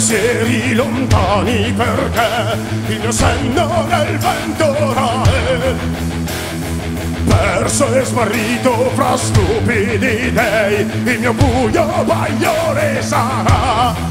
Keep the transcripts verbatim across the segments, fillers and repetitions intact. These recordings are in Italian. pensieri lontani, perché il mio senno nel vento rae, perso e smarrito fra stupidi dei, il mio buio bagliore sarà.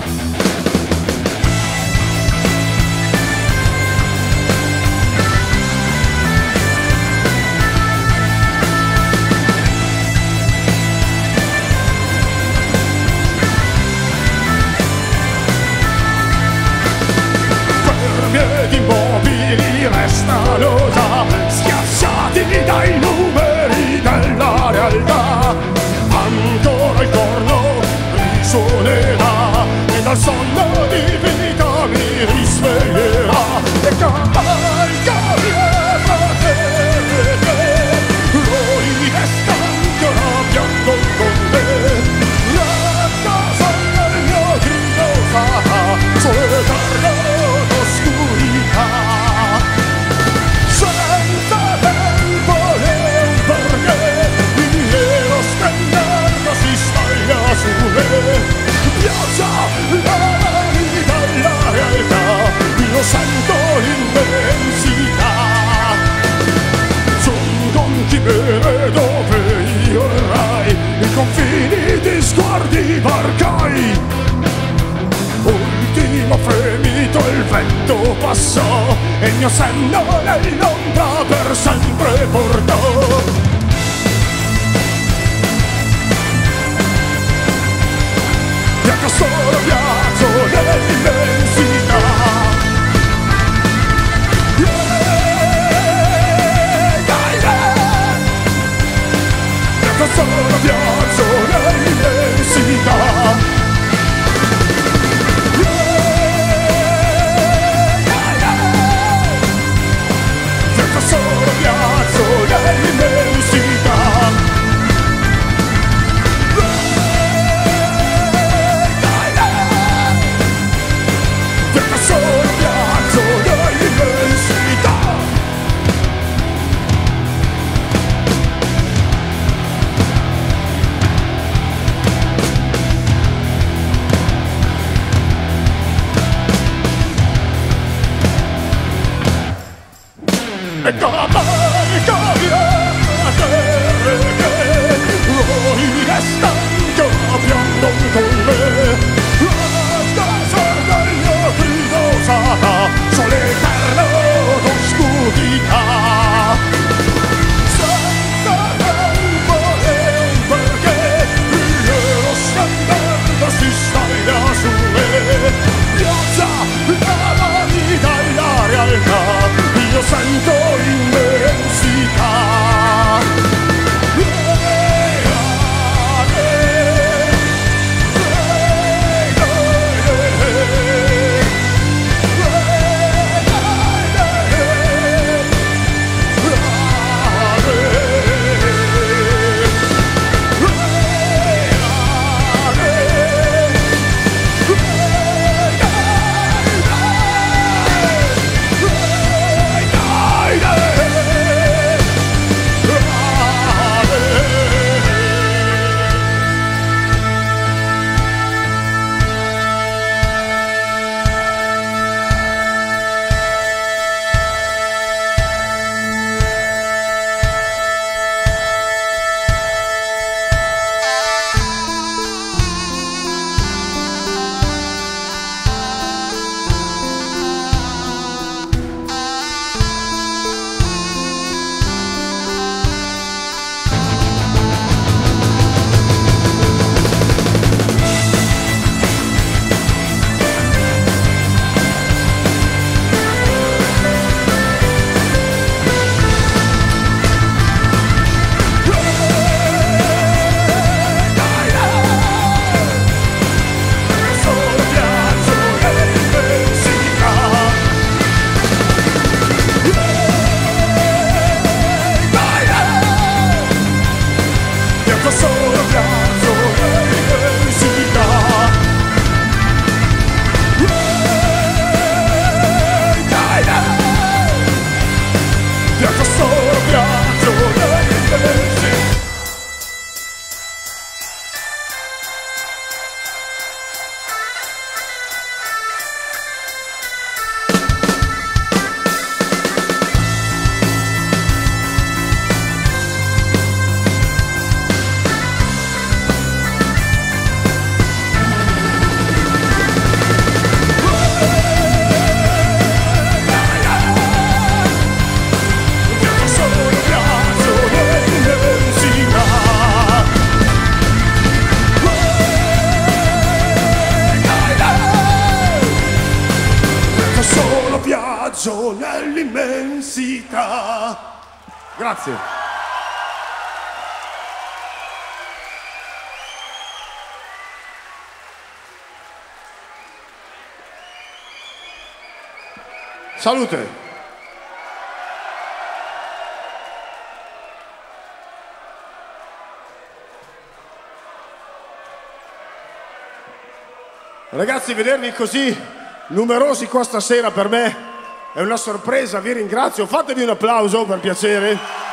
Immobili restano già schiacciati dai numeri della realtà, ancora il corno risuonerà e dal sonno di vita mi risveglierà e cavalcarà fra te, roi e stanco arrabbiato con me, la casa del mio grido sarà soltanto senza tempo e un perché, il nero splendor si staglia su me, piazza la vita e la realtà, io sento l'intensità, sono conti bene dove io errai, i confini di sguardi varcai, ultimo fremito il vento passò e il mio senno nell'ombra per sempre portò. Viaggio solo, viaggio nell'immensità. Viaggio solo, viaggio nell'immensità. Solo piazzo nell'immensità. Viaggio solo piazzo nell'immensità. Sento immensità. dell'immensità. Grazie. Salute. Ragazzi, vedervi così numerosi qua stasera per me è una sorpresa, vi ringrazio. Fatevi un applauso per piacere.